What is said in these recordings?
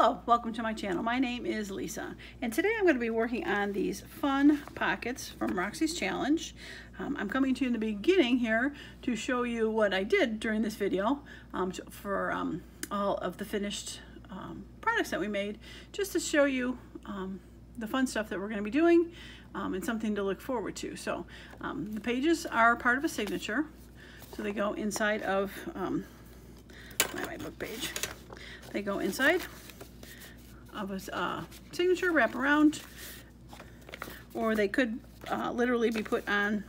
Hello, welcome to my channel. My name is Lisa, and today I'm going to be working on these fun pockets from Roxy's Challenge. I'm coming to you in the beginning here to show you what I did during this video for all of the finished products that we made, just to show you the fun stuff that we're going to be doing and something to look forward to. So the pages are part of a signature, so they go inside of my book page. They go inside of a signature, wrap around, or they could literally be put on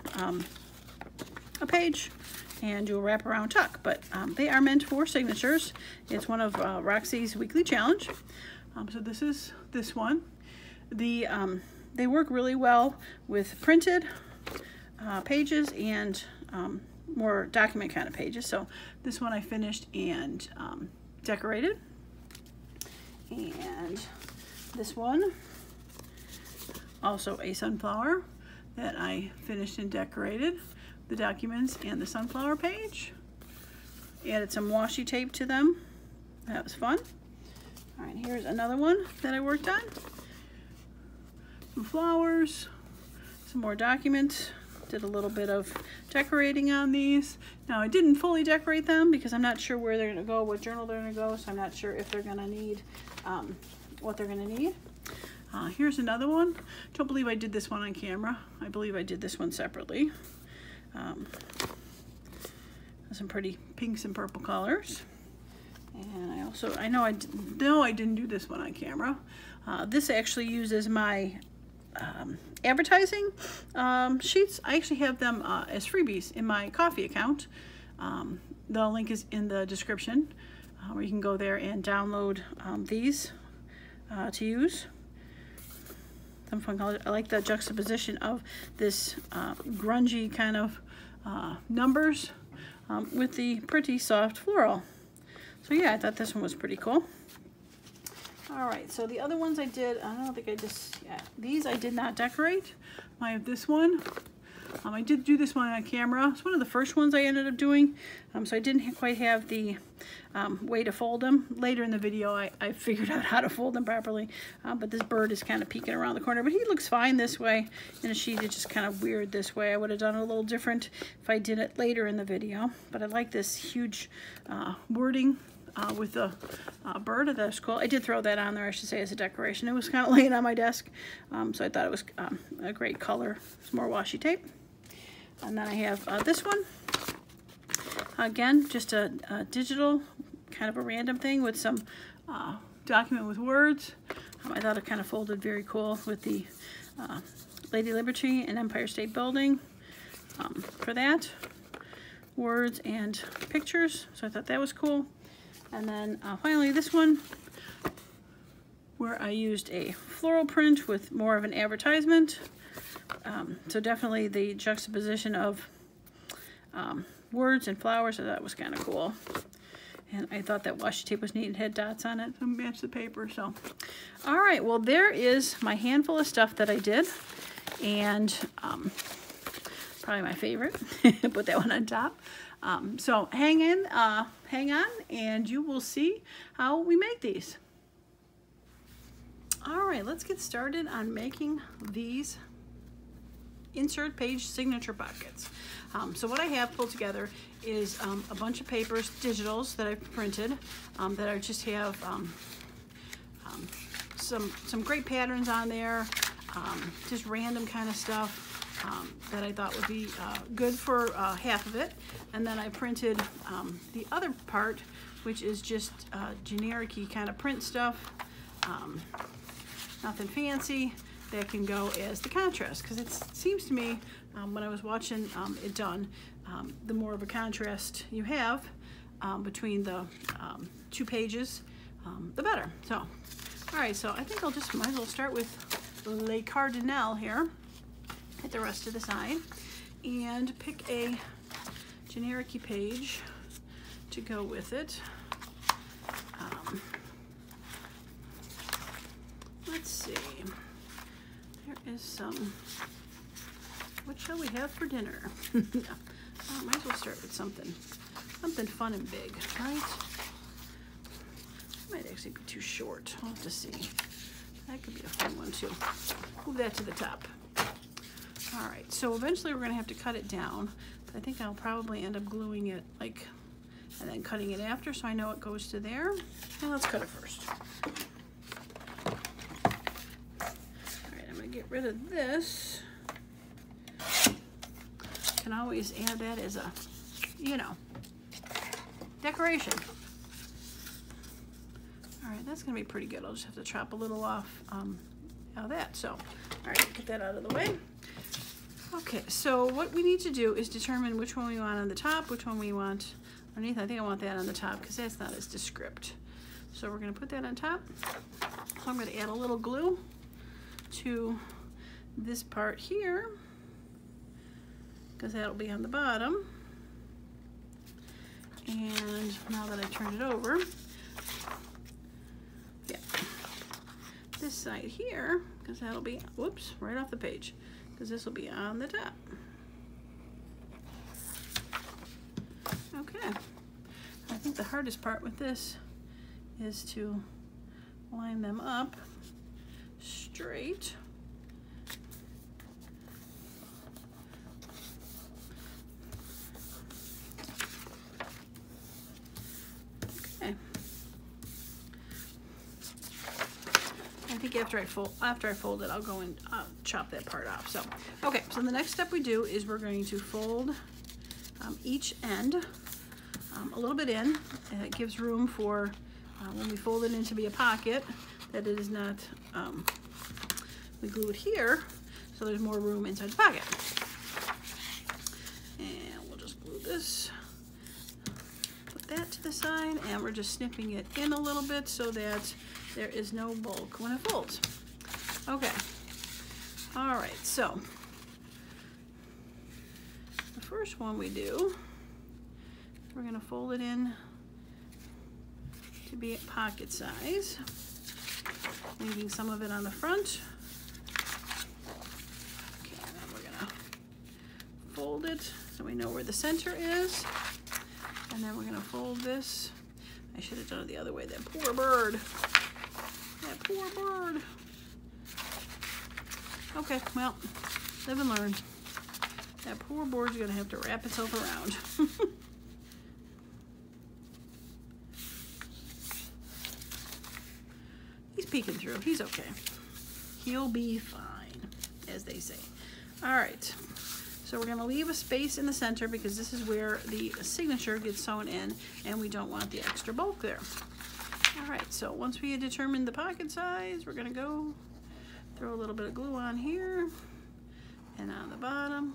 a page and do a wrap around tuck, but they are meant for signatures. It's one of Roxy's weekly challenge. So this is this one. They work really well with printed pages and more document kind of pages. So this one I finished and decorated, and this one also a sunflower that I finished and decorated the documents and the sunflower page. Added some washi tape to them. That was fun. All right, here's another one that I worked on. Some flowers, some more documents. Did a little bit of decorating on these. Now I didn't fully decorate them because I'm not sure where they're gonna go, what journal they're gonna go, so I'm not sure if they're gonna need, what they're gonna need. Here's another one. Don't believe I did this one on camera. I believe I did this one separately. Some pretty pinks and purple colors. And I also, I didn't do this one on camera. This actually uses my advertising sheets. I actually have them as freebies in my Ko-fi account. The link is in the description where you can go there and download these to use. Some fun colors. I like the juxtaposition of this grungy kind of numbers with the pretty soft floral. So yeah, I thought this one was pretty cool. All right, so the other ones I did, these I did not decorate. I have this one. I did do this one on camera. It's one of the first ones I ended up doing, so I didn't quite have the way to fold them. Later in the video, I figured out how to fold them properly, but this bird is kind of peeking around the corner, but he looks fine this way, and she did just kind of weird this way. I would have done it a little different if I did it later in the video, but I like this huge wording with the bird. That's cool. I did throw that on there, I should say, as a decoration. It was kind of laying on my desk, so I thought it was a great color. Some more washi tape. And then I have this one. Again, just a digital, kind of a random thing with some document with words. I thought it kind of folded very cool with the Lady Liberty and Empire State Building for that. Words and pictures, so I thought that was cool. And then finally this one, where I used a floral print with more of an advertisement. So definitely the juxtaposition of words and flowers, so that was kind of cool. And I thought that washi tape was neat and had dots on it to match the paper. So, all right, well, there is my handful of stuff that I did. And probably my favorite, put that one on top. So hang on, and you will see how we make these. All right, let's get started on making these insert page signature pockets. So what I have pulled together is a bunch of papers, digitals that I've printed, that I just have some great patterns on there, just random kind of stuff. That I thought would be good for half of it. And then I printed the other part, which is just generic-y kind of print stuff. Nothing fancy. That can go as the contrast, because it seems to me when I was watching it done, the more of a contrast you have between the two pages, the better. So, all right, so I think I'll just might as well start with Le Cardinal here. Hit the rest of the side and pick a generic-y page to go with it. Let's see, there is some, what shall we have for dinner? No. Oh, might as well start with something fun and big, right? might actually be too short. I'll have to see. That could be a fun one too. Move that to the top. All right, so eventually we're gonna have to cut it down. I think I'll probably end up gluing it like, and then cutting it after, so I know it goes to there. Now let's cut it first. All right, I'm gonna get rid of this. Can always add that as a, you know, decoration. All right, that's gonna be pretty good. I'll just have to chop a little off out of that. So, all right, get that out of the way. Okay, so what we need to do is determine which one we want on the top, which one we want underneath. I think I want that on the top because that's not as descript. So we're gonna put that on top. I'm gonna add a little glue to this part here because that'll be on the bottom. And now that I turn it over, yeah, this side here, because that'll be, whoops, right off the page, because this will be on the top. Okay, I think the hardest part with this is to line them up straight. After I fold it, I'll go and chop that part off. So, okay, so the next step we do is we're going to fold each end a little bit in, and it gives room for when we fold it in to be a pocket, that it is not, we glue it here, so there's more room inside the pocket. And we'll just glue this, put that to the side, and we're just snipping it in a little bit so that there is no bulk when it folds. Okay, all right, so the first one we do, we're gonna fold it in to be at pocket size, leaving some of it on the front. Okay, and then we're gonna fold it so we know where the center is, and then we're gonna fold this. I should have done it the other way, that poor bird. That poor bird. Okay, well, live and learn. That poor bird's gonna have to wrap itself around. He's peeking through, he's okay. He'll be fine, as they say. All right, so we're gonna leave a space in the center because this is where the signature gets sewn in and we don't want the extra bulk there. All right, so once we determine the pocket size, we're gonna go throw a little bit of glue on here and on the bottom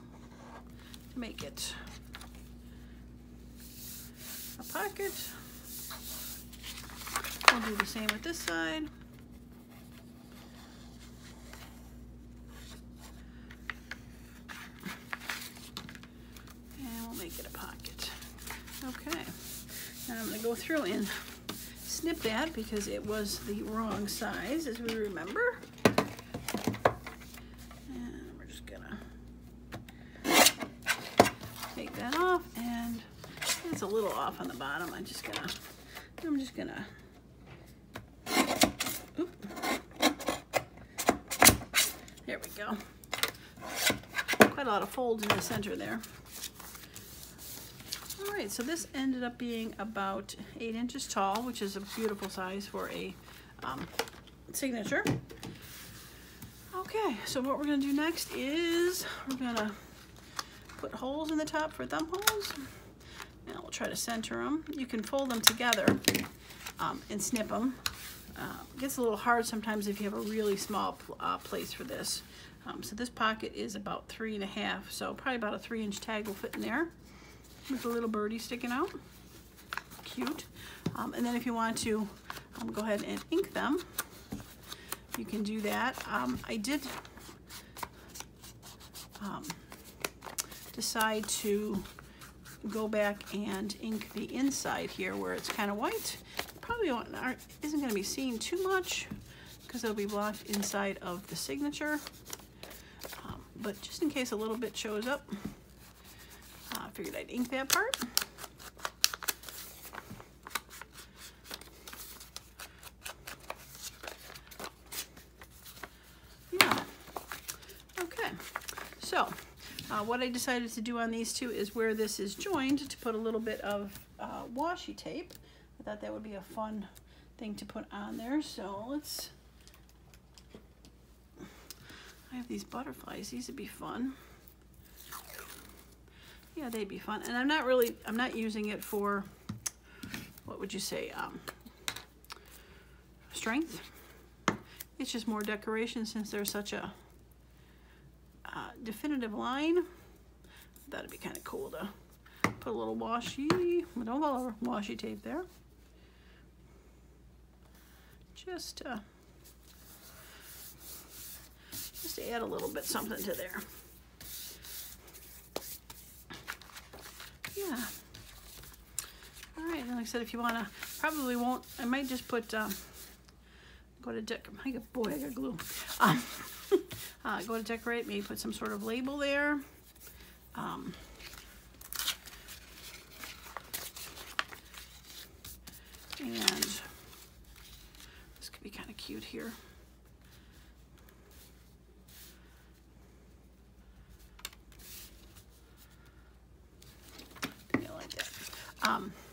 to make it a pocket. We'll do the same with this side. And we'll make it a pocket. Okay, now I'm gonna go through and snip that because it was the wrong size, as we remember. And we're just gonna take that off, and it's a little off on the bottom. I'm just gonna oop. There we go. Quite a lot of folds in the center there. All right, so this ended up being about 8 inches tall, which is a beautiful size for a signature. Okay, so what we're gonna do next is we're gonna put holes in the top for thumb holes. Now we'll try to center them. You can fold them together and snip them. It gets a little hard sometimes if you have a really small place for this. So this pocket is about 3.5, so probably about a 3-inch tag will fit in there, with a little birdie sticking out. Cute. And then if you want to go ahead and ink them, you can do that. I did decide to go back and ink the inside here where it's kind of white. Probably isn't going to be seen too much because it'll be blocked inside of the signature. But just in case a little bit shows up, I figured I'd ink that part. What I decided to do on these two is where this is joined to put a little bit of washi tape. I thought that would be a fun thing to put on there. So let's, I have these butterflies, these would be fun. Yeah, they'd be fun. And I'm not using it for, what would you say, strength. It's just more decoration since there's such a definitive line. That'd be kind of cool to put a little washi tape there. Just add a little bit something to there. Yeah. All right, and like I said, if you wanna, probably won't, I might just put, go to decorate, boy, I got glue. Go to decorate, maybe put some sort of label there. And this could be kind of cute here.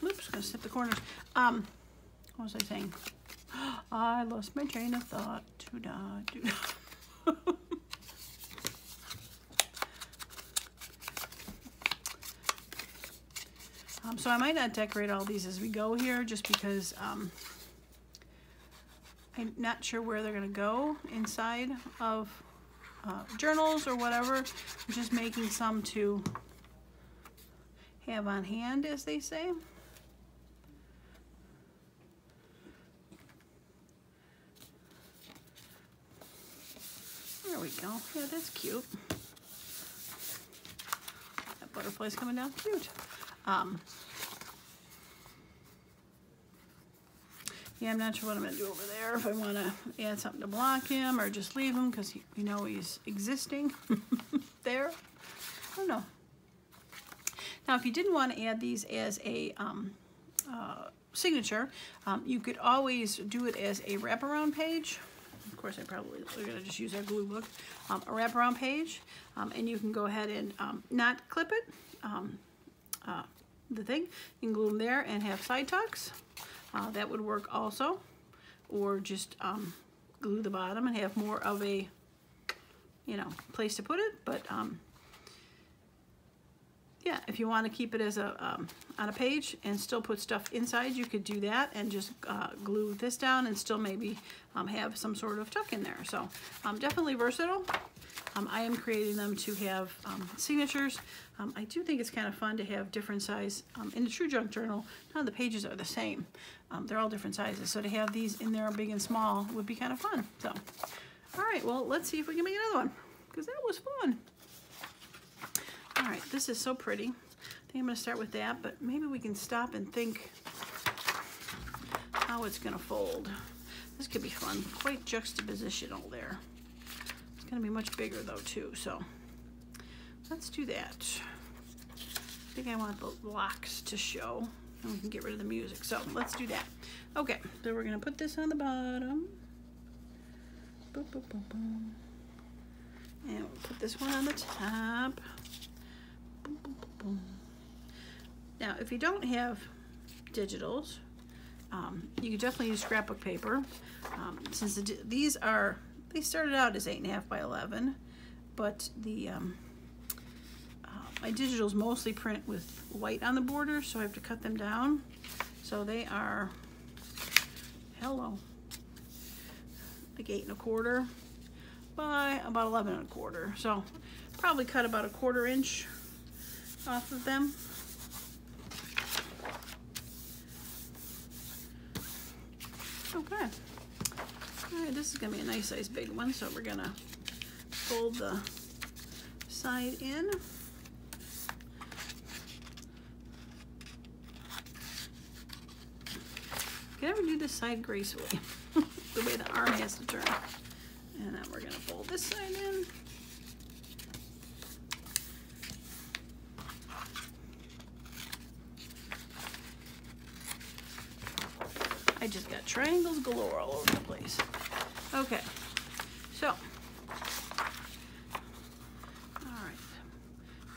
Oops, gonna snip the corners. What was I saying? I lost my train of thought. Do-da. So I might not decorate all these as we go here, just because I'm not sure where they're gonna go inside of journals or whatever. I'm just making some to have on hand, as they say. There we go. Yeah, that's cute. That butterfly's coming down cute. Yeah, I'm not sure what I'm gonna do over there, if I want to add something to block him or just leave him because we know he's existing there. I don't know. Now, if you didn't want to add these as a signature, you could always do it as a wraparound page. Of course, we're going to just use our glue book. A wraparound page, and you can go ahead and not clip it, the thing. You can glue them there and have side tucks. That would work also. Or just glue the bottom and have more of a, place to put it. But yeah, if you want to keep it as a on a page and still put stuff inside, you could do that and just glue this down and still maybe have some sort of tuck in there. So definitely versatile. I am creating them to have signatures. I do think it's kind of fun to have different size. In the True Junk Journal, none of the pages are the same. They're all different sizes. So to have these in there, big and small, would be kind of fun. So, all right, well, let's see if we can make another one because that was fun. All right, this is so pretty. I think I'm gonna start with that, but maybe we can stop and think how it's gonna fold. This could be fun, quite juxtapositional there. It's gonna be much bigger though too, so let's do that. I think I want the blocks to show, and we can get rid of the music, so let's do that. Okay, so we're gonna put this on the bottom. Boop, boop, boop, boop. And we'll put this one on the top. Now, if you don't have digitals, you can definitely use scrapbook paper. Since they started out as 8.5 by 11, but the my digitals mostly print with white on the border, so I have to cut them down. So they are, hello, like 8 1/4 by about 11 1/4. So probably cut about 1/4 inch off of them. Okay. All right, this is gonna be a nice size big one, so we're gonna fold the side in. You can never do this side gracefully, the way the arm has to turn. And then we're gonna fold this side in. I just got triangles galore all over the place. Okay, so, all right.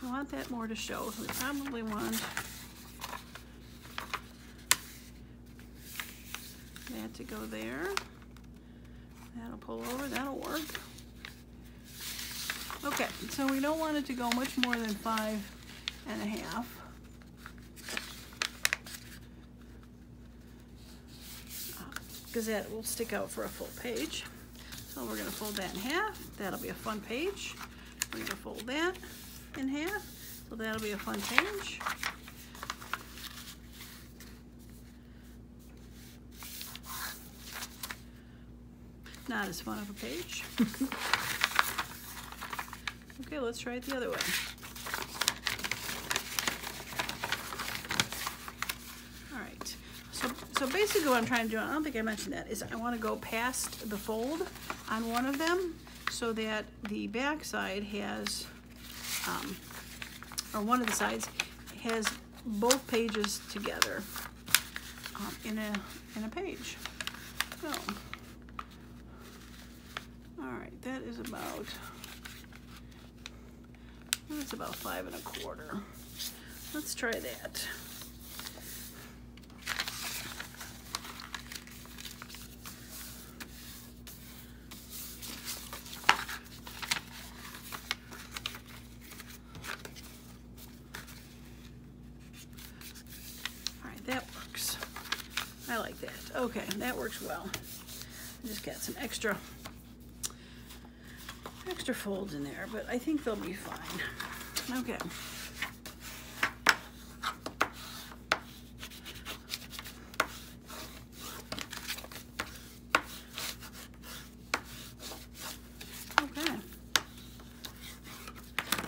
I want that more to show, so we probably want that to go there. That'll pull over, that'll work. Okay, so we don't want it to go much more than 5.5. Because that will stick out for a full page. So we're going to fold that in half. That'll be a fun page. We're going to fold that in half. So that'll be a fun page. Not as fun of a page. Okay, let's try it the other way. All right, so basically what I'm trying to do, I don't think I mentioned that, is I want to go past the fold on one of them so that the back side has, or one of the sides, has both pages together in a page. So, all right, that is about, that's about 5.25. Let's try that. All right, that works. I like that. Okay, that works well. I just got some extra folds in there, but I think they'll be fine. Okay. Okay.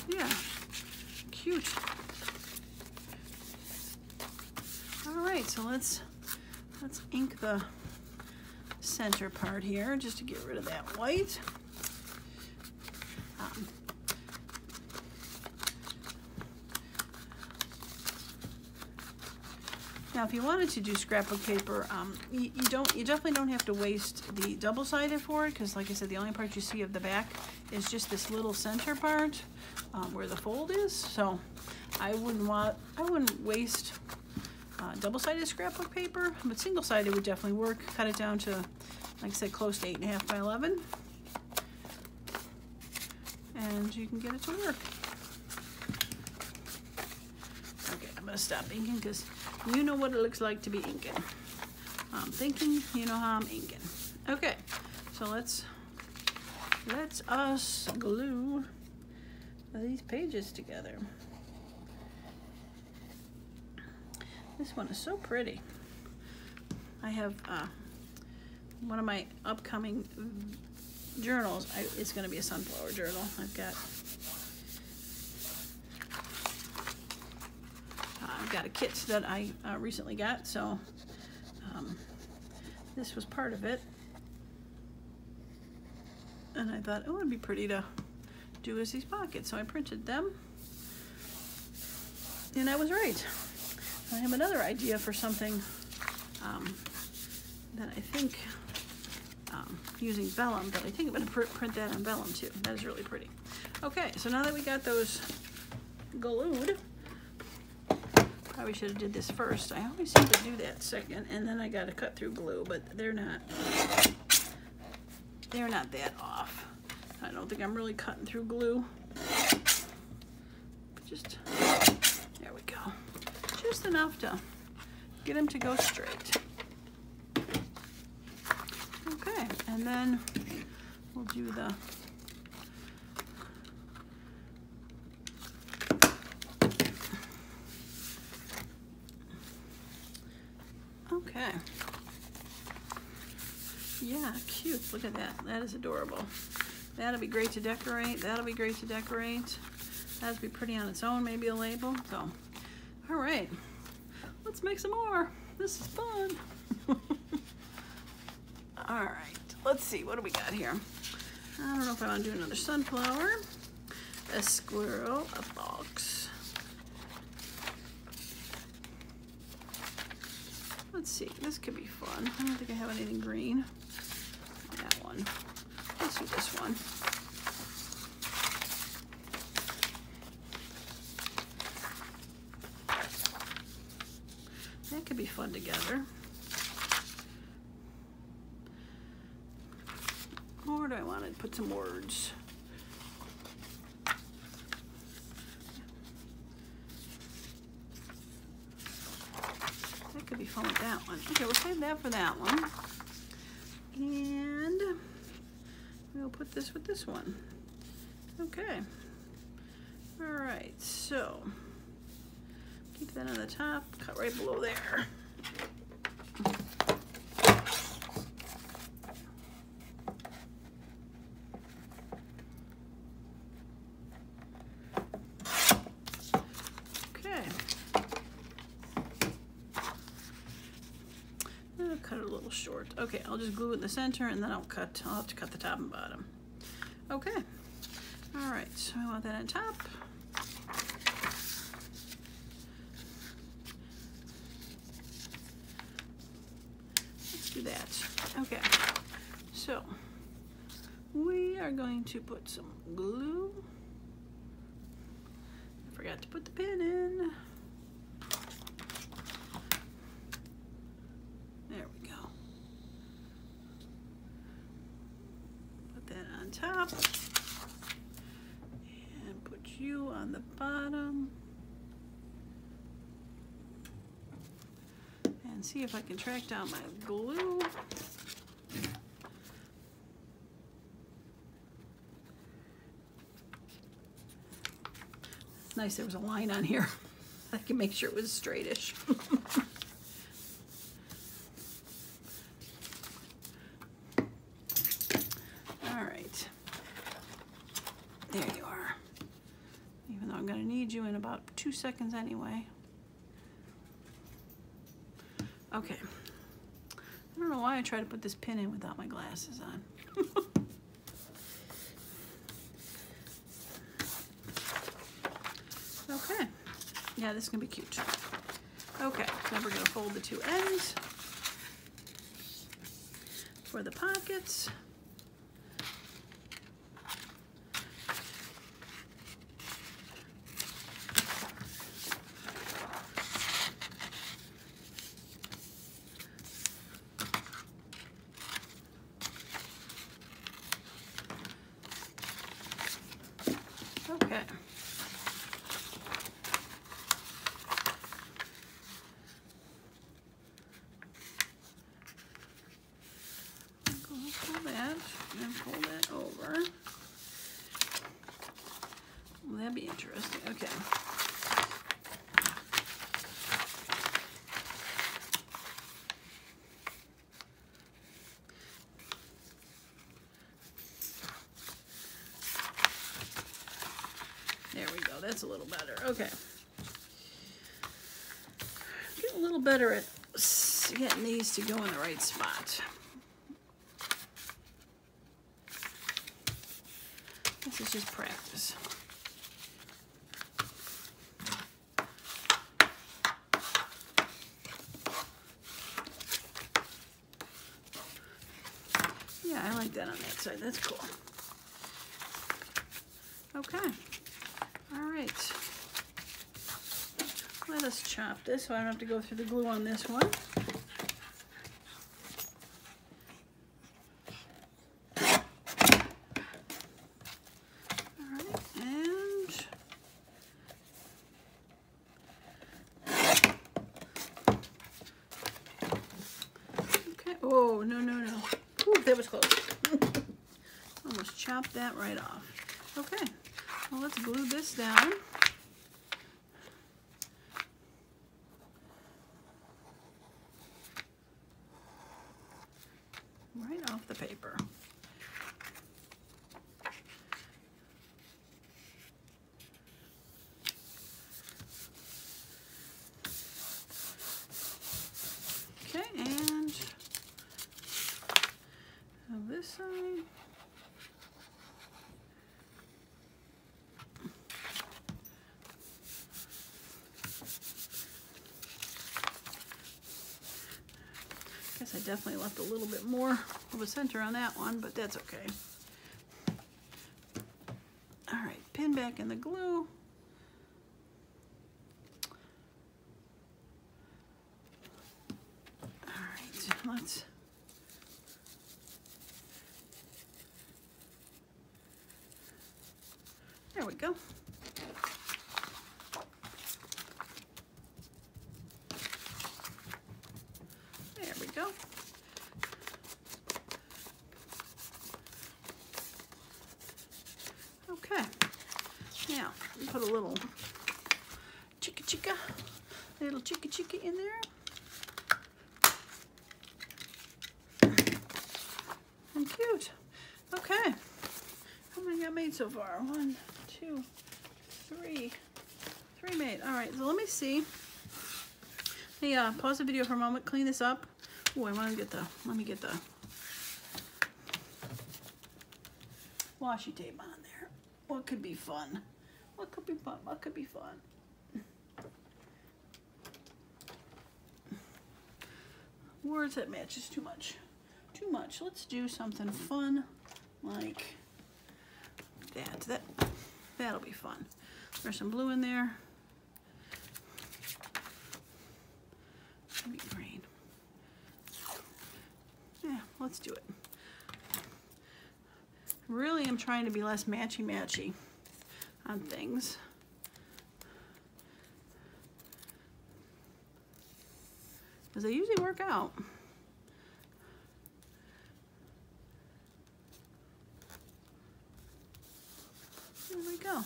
Yeah. Cute. All right, so let's ink the center part here just to get rid of that white. Now, if you wanted to do scrapbook paper, you definitely don't have to waste the double-sided for it, because like I said, the only part you see of the back is just this little center part where the fold is. So I wouldn't waste double-sided scrapbook paper, but single-sided would definitely work. Cut it down to, like I said, close to 8.5 by 11. And you can get it to work. Okay, I'm gonna stop inking because you know what it looks like to be inking. I'm thinking, you know how I'm inking. Okay, so let's glue these pages together. This one is so pretty. I have one of my upcoming journals, it's going to be a sunflower journal. I've got a kit that I recently got, so this was part of it, and I thought, oh, it'd be pretty to do as these pockets, so I printed them, and I was right. I have another idea for something that I think using vellum, but I think I'm going to print that on vellum too. That is really pretty. Okay, so now that we got those glued, probably should have did this first. I always seem to do that second, and then I got to cut through glue, but they're not that off. I don't think I'm really cutting through glue. But just, there we go. Just enough to get them to go straight. Okay, and then we'll do the okay. Yeah, cute. Look at that. That is adorable. That'll be great to decorate. That'll be great to decorate. That'll be pretty on its own. Maybe a label. So, all right. Let's make some more. This is fun. All right, let's see, what do we got here? I don't know if I want to do another sunflower, a squirrel, a fox. Let's see, this could be fun. I don't think I have anything green. That one. Let's do this one. together. Or do I want to put some words? That could be fun with that one. Okay, we'll save that for that one. And we'll put this with this one. Okay. All right, so keep that on the top, cut right below there. Okay. I'll cut it a little short. Okay, I'll just glue it in the center and then I'll have to cut the top and bottom. Okay. All right, so I want that on top. Let's do that. Okay, so we are going to put some glue. I forgot to put the pin in. There we go. Put that on top. You on the bottom, and see if I can track down my glue. It's nice there was a line on here. I can make sure it was straightish. All right, there you are. Even though I'm going to need you in about 2 seconds anyway. Okay. I don't know why I try to put this pin in without my glasses on. Okay. Yeah, this is going to be cute. Okay. Now we're going to fold the two ends for the pockets. Okay. I'll pull that and then pull that over. Well, that'd be interesting. Okay. That's a little better. Okay. Getting a little better at getting these to go in the right spot. This is just practice. Yeah, I like that on that side. That's cool. Okay. Alright, let us chop this so I don't have to go through the glue on this one. Alright, and okay, oh, no, no, no. Ooh, that was close. Almost chopped that right off. Okay. Well, let's glue this down. Right off the paper. Okay, and on this side. I definitely left a little bit more of a center on that one, but that's okay. All right, pin back in the glue. let's... There we go. There we go. Okay. Now, put a little chicka chicka in there. And cute. Okay. How many got made so far? One, two, three. Three made. All right, so let me see. Hey, pause the video for a moment, clean this up. Oh, I want to get the, let me get the washi tape on there. What could be fun? What could be fun? What could be fun? Words that match is too much. Too much. Let's do something fun like that. That'll be fun. There's some blue in there. Maybe green. Yeah, let's do it. Really, I'm trying to be less matchy-matchy on things. Because they usually work out. There we go.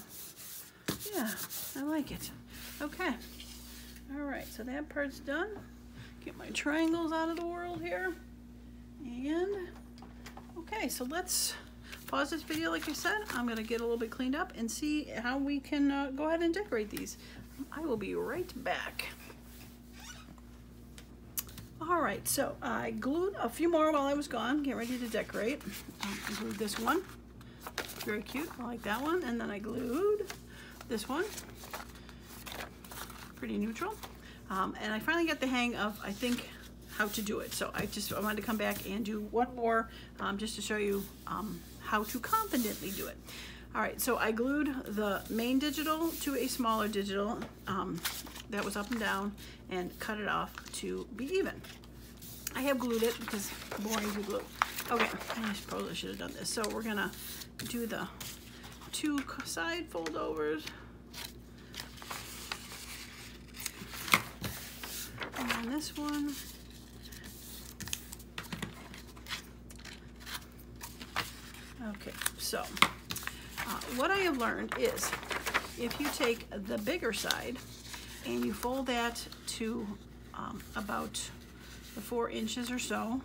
Yeah, I like it. Okay. All right, so that part's done. Get my triangles out of the world here. And, okay, so let's pause this video, like I said. I'm gonna get a little bit cleaned up and see how we can go ahead and decorate these. I will be right back. All right, so I glued a few more while I was gone, getting ready to decorate. I glued this one, very cute, I like that one. And then I glued this one, pretty neutral. And I finally got the hang of, I think, how to do it. So I wanted to come back and do one more just to show you how to confidently do it. All right, so I glued the main digital to a smaller digital that was up and down and cut it off to be even. I have glued it because boring to glue. Okay, I probably should have done this. So we're gonna do the two side fold overs. And then this one. Okay, so what I have learned is if you take the bigger side and you fold that to about 4 inches or so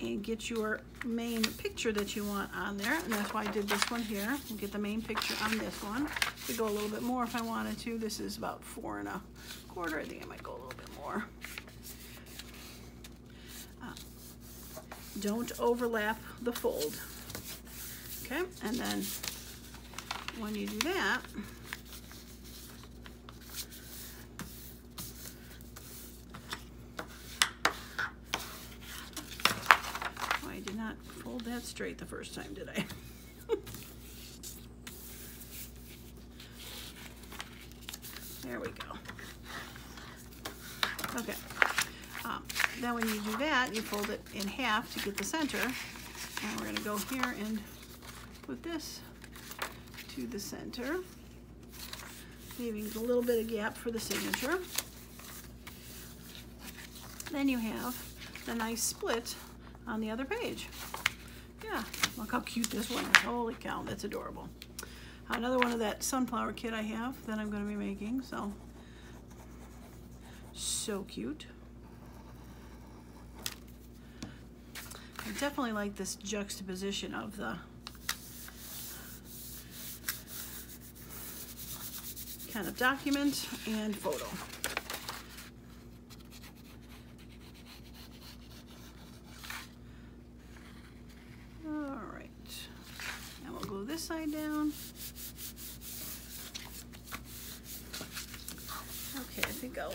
and get your main picture that you want on there, and that's why I did this one here. We'll get the main picture on this one. Could go a little bit more if I wanted to. This is about 4 1/4. I think I might go a little bit more. Don't overlap the fold. Okay, and then when you do that, fold that straight the first time, did I? There we go. Okay. Then when you do that, you fold it in half to get the center. And we're going to go here and put this to the center, leaving a little bit of gap for the signature. Then you have the nice split on the other page. Yeah, look how cute this one is. Holy cow, that's adorable. Another one of that sunflower kit I have that I'm going to be making, so cute. I definitely like this juxtaposition of the kind of document and photo. Side down. Okay, I think I'll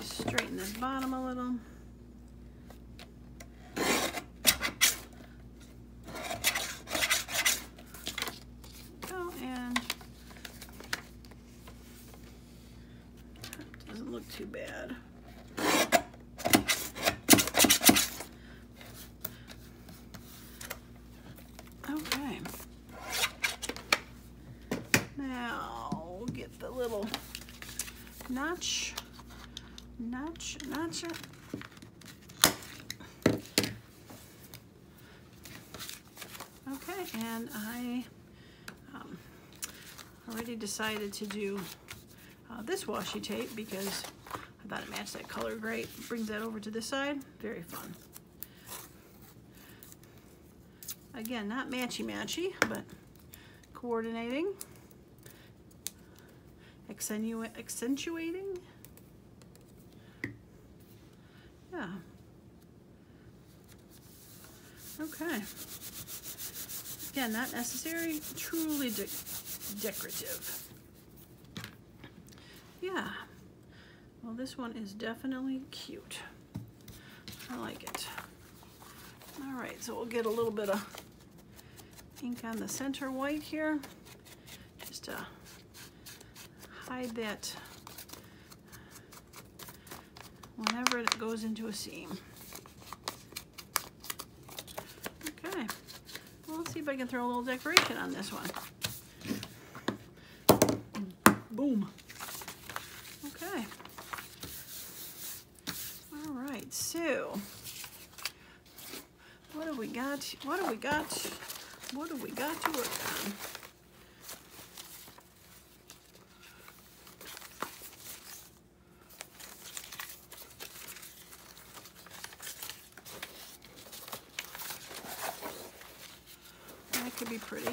straighten this bottom a little. Go and doesn't look too bad. notch. Okay, and I already decided to do this washi tape because I thought it matched that color great. Brings that over to this side. Very fun. Again, not matchy-matchy, but coordinating, accentuating. Yeah. Okay. Again, not necessary, truly decorative. Yeah. Well, this one is definitely cute. I like it. All right, so we'll get a little bit of ink on the center white here, just to hide that whenever it goes into a seam. Okay, well, let's see if I can throw a little decoration on this one. Boom. Okay. All right, so what do we got? What do we got? What do we got to work on? That could be pretty.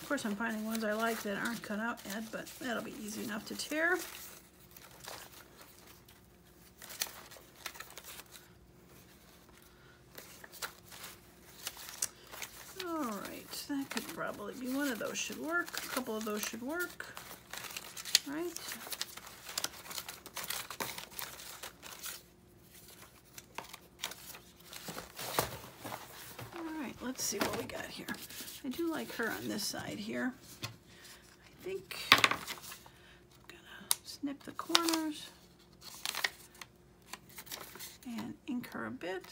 Of course, I'm finding ones I like that aren't cut out yet, but that'll be easy enough to tear. All right, that could probably be one of those should work. A couple of those should work, right? All right, let's see what we got here. I do like her on this side here. I think I'm gonna snip the corners and ink her a bit.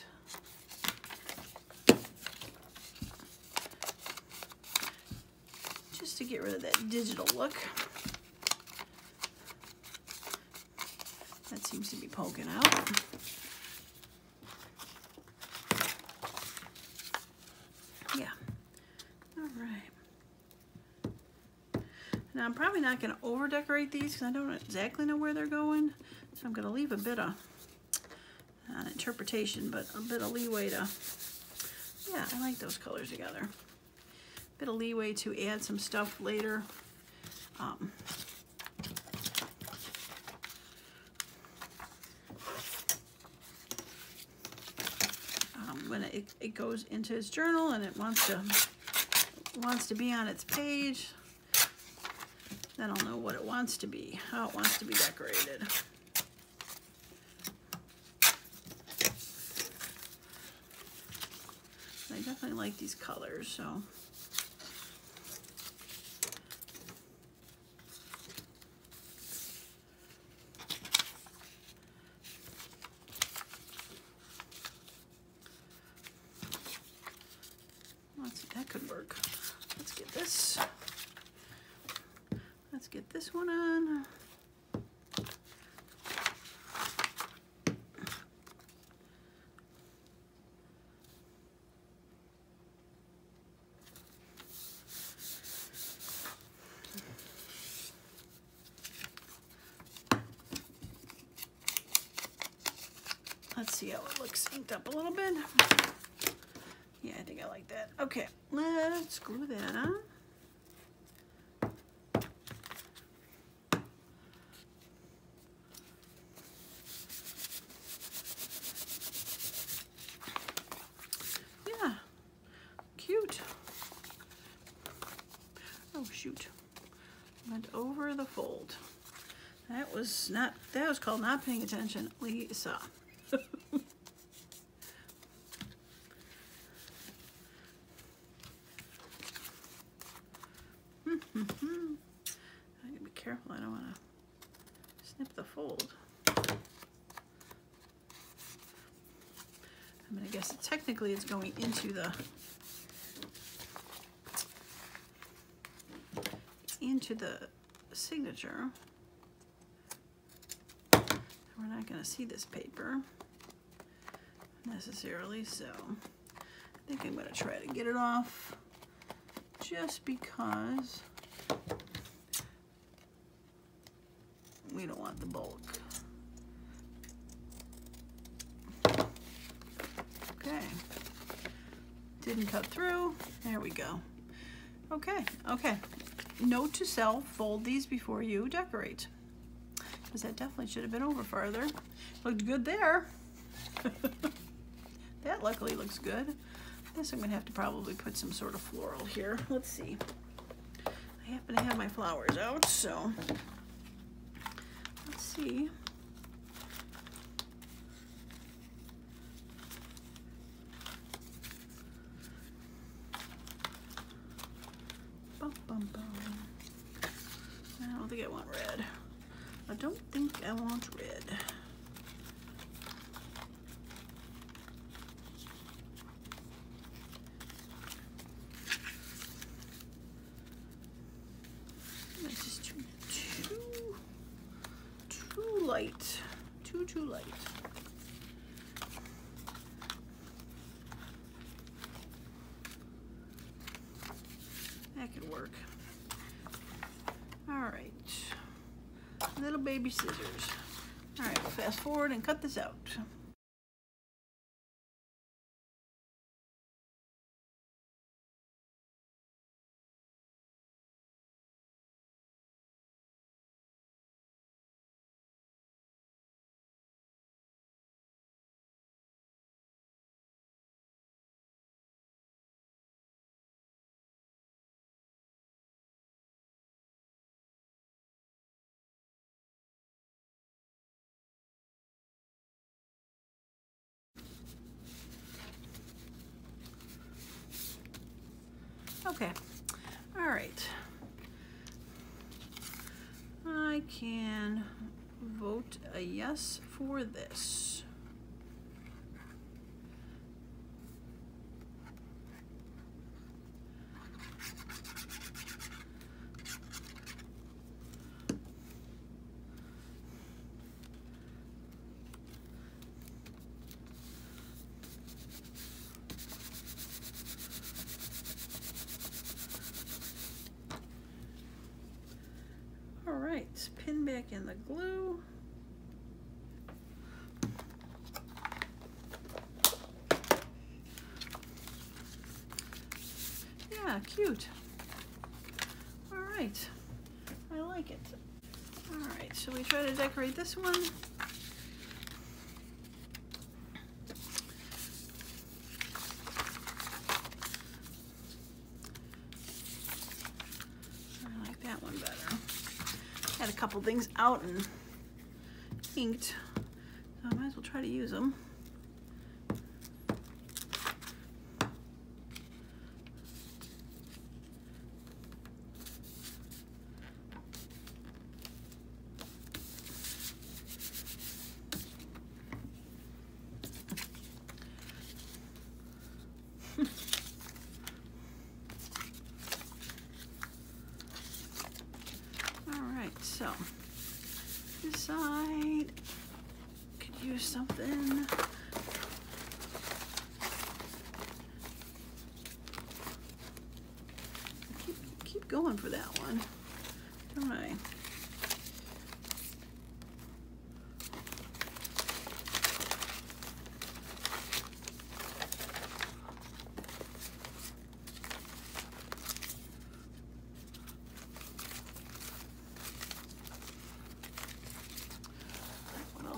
Just to get rid of that digital look. That seems to be poking out. Now, I'm probably not going to over-decorate these because I don't exactly know where they're going. So I'm going to leave a bit of, not interpretation, but a bit of leeway to, yeah, I like those colors together. A bit of leeway to add some stuff later. When it goes into its journal and it wants to be on its page, then I'll know what it wants to be, how it wants to be decorated. I definitely like these colors, so. Let's see, that could work. Let's get this. Let's get this one on. Let's see how it looks inked up a little bit. Yeah, I think I like that. Okay, let's glue that on. That was called not paying attention, Lisa. I need to be careful. I don't want to snip the fold. I mean, I guess technically it's going into the signature. We're not going to see this paper necessarily, so I think I'm going to try to get it off just because we don't want the bulk. Okay, didn't cut through. There we go. Okay, okay. Note to self, fold these before you decorate. Because that definitely should have been over farther. Looked good there. That luckily looks good. I guess I'm gonna have to probably put some sort of floral here. Let's see. I happen to have my flowers out, so let's see. Bum, bum, bum. I don't think I want red. I don't think I want red. That's just too light. Too light. That could work. All right. Little baby scissors. All right, we'll fast forward and cut this out. Okay, all right. I can vote a yes for this. Pin back in the glue. Yeah, cute. All right, I like it. All right, shall we try to decorate this one? I like that one better. Had a couple things out and inked, so I might as well try to use them. So this side could use something. I keep going for that one, don't I?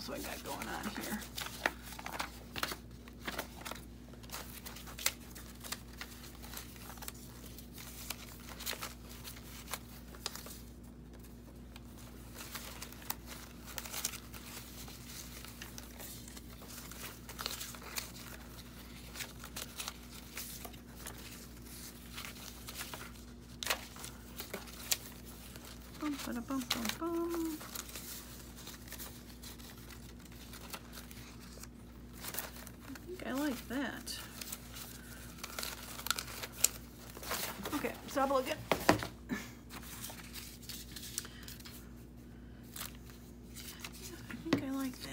So I got going on here. Ba-da-bum-bum-bum. I think I like that. Okay, let's have a look at it. I think I like that.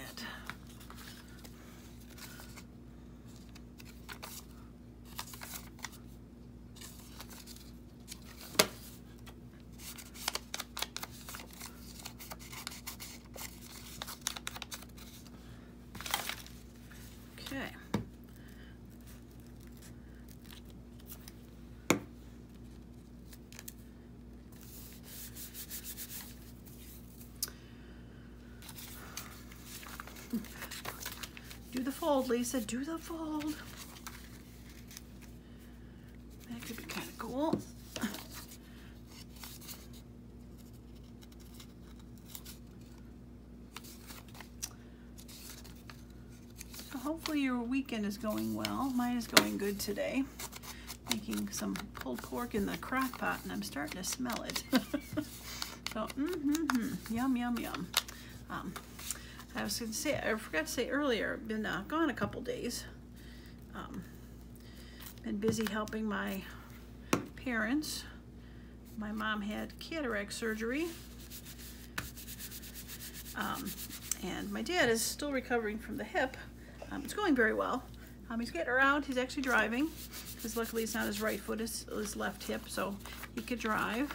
Do the fold, Lisa, do the fold. That could be kind of cool. So hopefully your weekend is going well. Mine is going good today. Making some pulled pork in the crock pot and I'm starting to smell it. So, yum, yum, yum. I was gonna say, I forgot to say earlier, I've been gone a couple days. Been busy helping my parents. My mom had cataract surgery. And my dad is still recovering from the hip. It's going very well. He's getting around, he's actually driving, because luckily it's not his right foot, it's his left hip, so he could drive.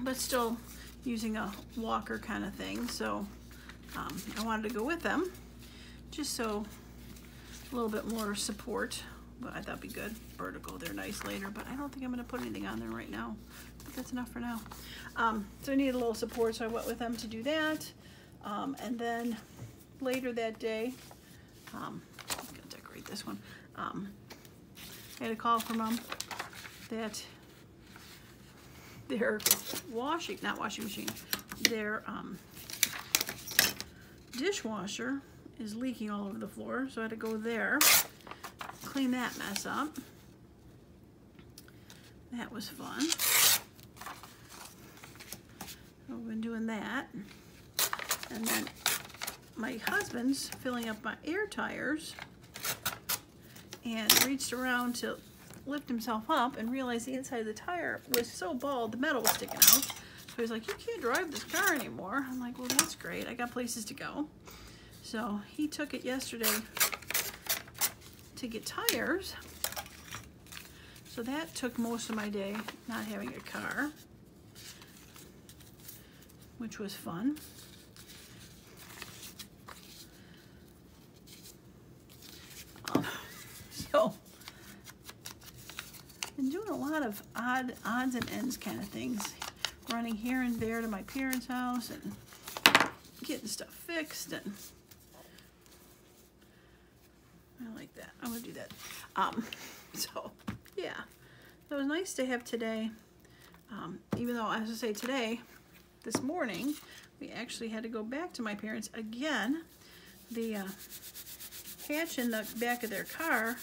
But still using a walker kind of thing, so I wanted to go with them, just so a little bit more support. But I thought it'd be good. Vertical, they're nice later, but I don't think I'm gonna put anything on there right now. But that's enough for now. So I needed a little support, so I went with them to do that. And then later that day, I'm gonna decorate this one. I had a call from them that their dishwasher is leaking all over the floor, so I had to go there, clean that mess up. That was fun. So I've been doing that. And then my husband's filling up my air tires and reached around to lift himself up and realized the inside of the tire was so bald, the metal was sticking out. So he's like, you can't drive this car anymore. I'm like, well, that's great. I got places to go. So he took it yesterday to get tires. So that took most of my day not having a car, which was fun. So been doing a lot of odds and ends kind of things, running here and there to my parents' house and getting stuff fixed, and I like that. I'm gonna do that. So yeah, it was nice to have today. Even though, as I say, today, this morning, we actually had to go back to my parents again. The hatch in the back of their car,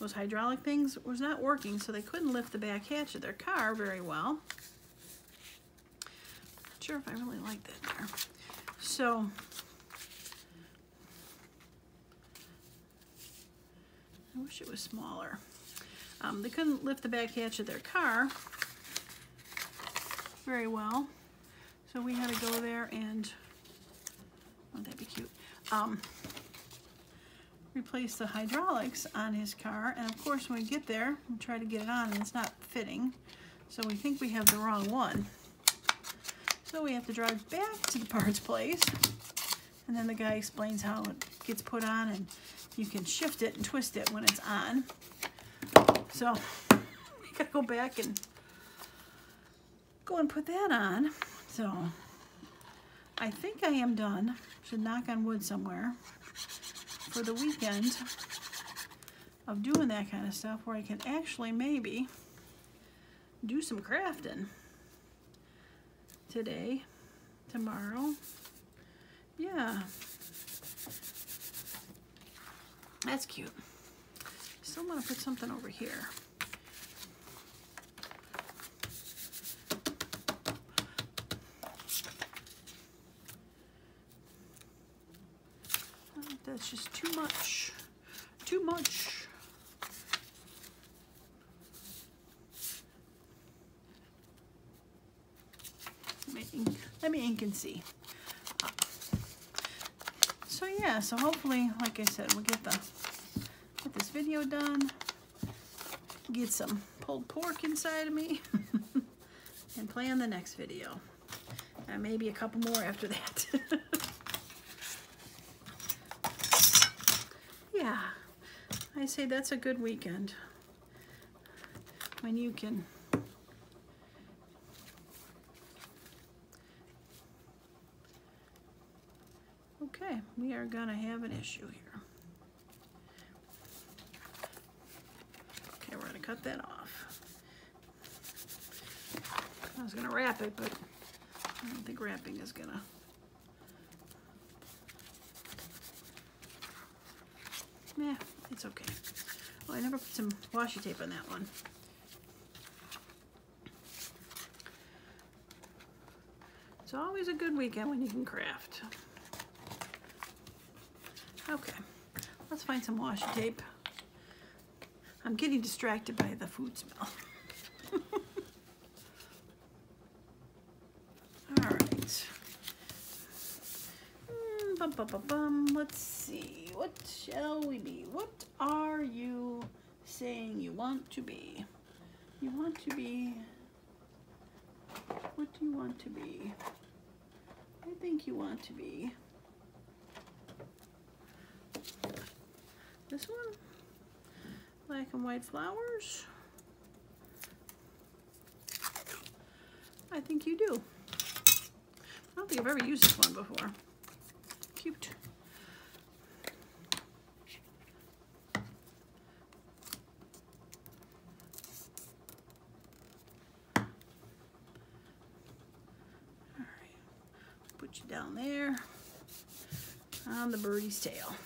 those hydraulic things, was not working, so they couldn't lift the back hatch of their car very well. Not sure if I really like that there. So I wish it was smaller. They couldn't lift the back hatch of their car very well, so we had to go there and, wouldn't that be cute, replace the hydraulics on his car. And of course, when we get there, we try to get it on and it's not fitting. So we think we have the wrong one. So we have to drive back to the parts place. And then the guy explains how it gets put on and you can shift it and twist it when it's on. So we gotta go back and go and put that on. So I think I am done. Should knock on wood somewhere. For the weekend of doing that kind of stuff where I can actually maybe do some crafting today, tomorrow. Yeah, that's cute. Still want to put something over here. just too much. Too much. Let me ink and see. So yeah, so hopefully, like I said, we'll get this video done. Get some pulled pork inside of me and play on the next video. And maybe a couple more after that. Yeah, I say that's a good weekend when you can . Okay, we are gonna have an issue here. Okay, we're gonna cut that off. I was gonna wrap it, but I don't think wrapping is gonna. Nah, it's okay. Oh, I never put some washi tape on that one. It's always a good weekend when you can craft. Okay, let's find some washi tape. I'm getting distracted by the food smell. All right. Let's see. What shall we be? What are you saying you want to be? You want to be... What do you want to be? I think you want to be... This one, black and white flowers. I think you do. I don't think I've ever used this one before. Cute. All right, put you down there on the birdie's tail.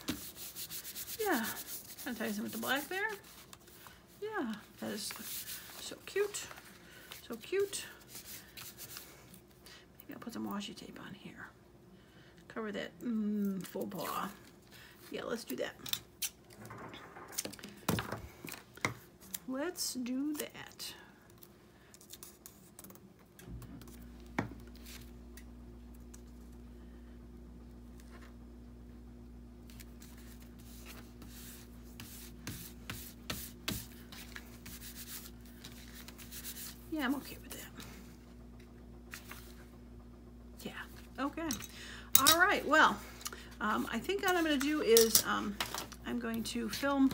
Yeah, kind of ties in with the black there. Yeah, that is so cute, so cute. Maybe I'll put some washi tape on here. Cover that faux paw. Yeah, let's do that. Let's do that. Yeah, I'm okay with that. Yeah, okay. All right, well, I think what I'm gonna do is I'm going to film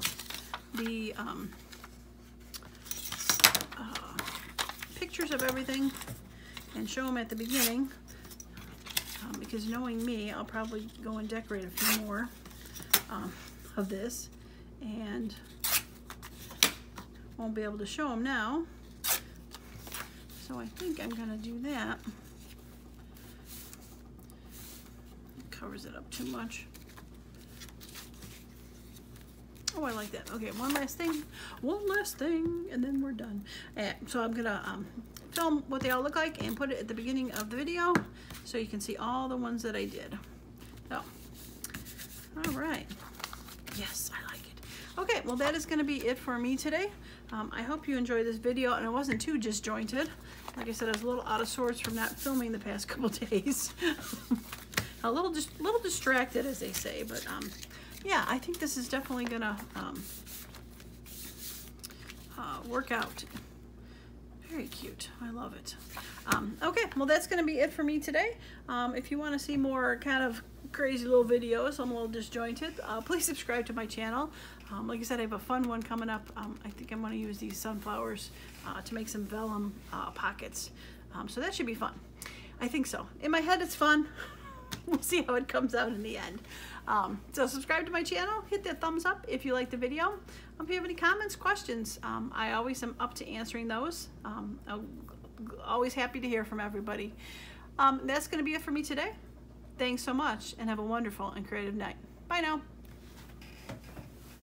the pictures of everything and show them at the beginning because knowing me, I'll probably go and decorate a few more of this and won't be able to show them now. So I think I'm gonna do that. It covers it up too much. Oh, I like that. Okay, one last thing, and then we're done. So I'm gonna film what they all look like and put it at the beginning of the video so you can see all the ones that I did. So, all right. Yes, I like it. Okay, well that is gonna be it for me today. I hope you enjoyed this video, and it wasn't too disjointed. Like I said, I was a little out of sorts from not filming the past couple days. A little just a little distracted, as they say, but yeah, I think this is definitely gonna work out. Very cute. I love it. Okay, well that's gonna be it for me today. If you want to see more kind of crazy little videos, I'm a little disjointed, please subscribe to my channel. Like I said, I have a fun one coming up. I think I'm going to use these sunflowers to make some vellum pockets. So that should be fun. I think so. In my head, it's fun. We'll see how it comes out in the end. So subscribe to my channel. Hit that thumbs up if you like the video. If you have any comments, questions, I always am up to answering those. I'm always happy to hear from everybody. That's going to be it for me today. Thanks so much, and have a wonderful and creative night. Bye now.